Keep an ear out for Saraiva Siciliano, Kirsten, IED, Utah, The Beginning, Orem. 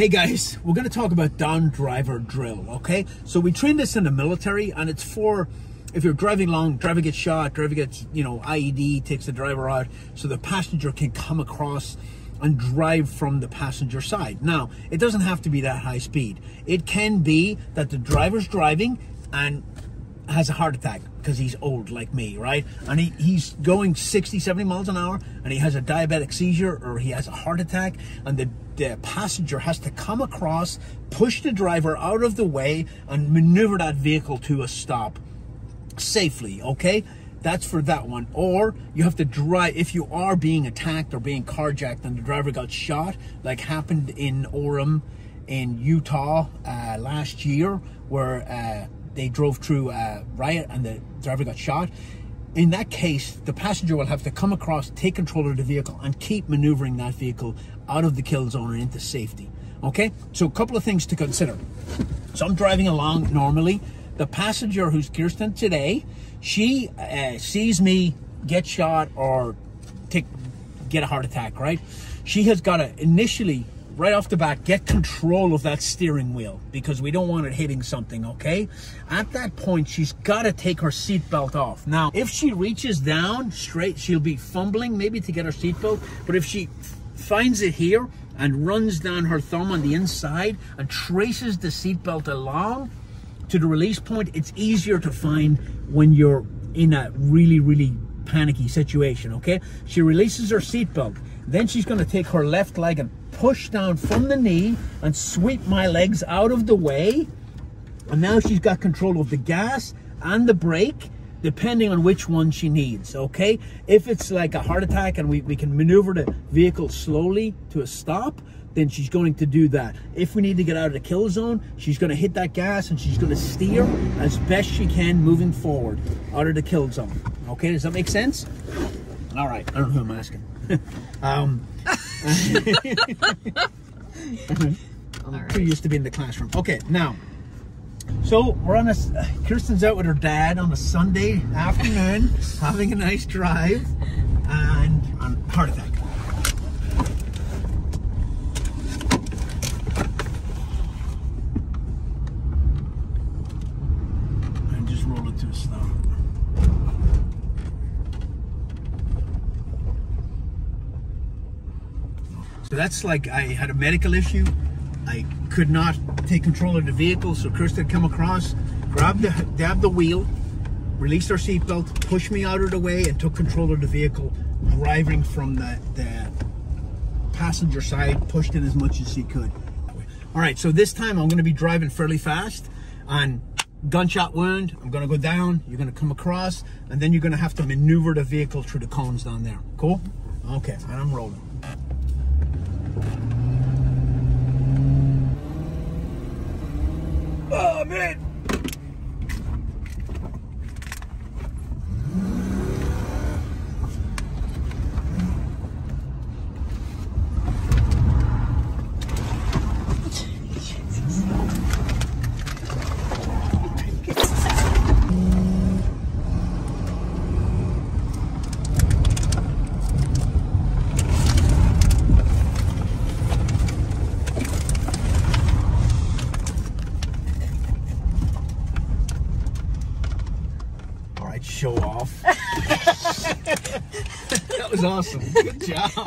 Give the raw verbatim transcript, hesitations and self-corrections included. Hey guys, we're going to talk about down driver drill, okay? So we train this in the military, and it's for if you're driving long, driver gets shot, driver gets, you know, I E D, takes the driver out, so the passenger can come across and drive from the passenger side. Now, it doesn't have to be that high speed. It can be that the driver's driving and has a heart attack because he's old like me, right? And he, he's going sixty, seventy miles an hour, and he has a diabetic seizure or he has a heart attack, and the, the passenger has to come across, push the driver out of the way, and maneuver that vehicle to a stop safely, okay? That's for that one. Or you have to drive, if you are being attacked or being carjacked and the driver got shot, like happened in Orem in Utah uh, last year, where uh, they drove through a riot and the driver got shot. In that case, the passenger will have to come across, take control of the vehicle, and keep maneuvering that vehicle out of the kill zone and into safety. Okay? So a couple of things to consider. So I'm driving along normally. The passenger, who's Kirsten today, she uh, sees me get shot or take, get a heart attack, right? She has got to initially, right off the bat, get control of that steering wheel, because we don't want it hitting something, okay? At that point, she's got to take her seatbelt off. Now, if she reaches down straight, she'll be fumbling maybe to get her seatbelt, but if she finds it here and runs down her thumb on the inside and traces the seatbelt along to the release point, it's easier to find when you're in a really, really panicky situation, okay? She releases her seatbelt. Then she's going to take her left leg and push down from the knee and sweep my legs out of the way. And now she's got control of the gas and the brake, depending on which one she needs, okay? If it's like a heart attack and we, we can maneuver the vehicle slowly to a stop, then she's going to do that. If we need to get out of the kill zone, she's going to hit that gas and she's going to steer as best she can moving forward out of the kill zone. Okay, does that make sense? All right, I don't know who I'm asking. um, I'm right. Too used to being in the classroom. Okay, now, so we're on a, uh, Kirsten's out with her dad on a Sunday afternoon, having a nice drive, and um, heart attack. And just roll it to a stop. So that's like, I had a medical issue. I could not take control of the vehicle, so Kirsten had come across, grabbed the, grabbed the wheel, released her seatbelt, pushed me out of the way, and took control of the vehicle, driving from the, the passenger side, pushed in as much as she could. All right, so this time I'm gonna be driving fairly fast, and gunshot wound, I'm gonna go down, you're gonna come across, and then you're gonna have to maneuver the vehicle through the cones down there. Cool? Okay, and I'm rolling. Oh, man. Show off. That was awesome. Good job.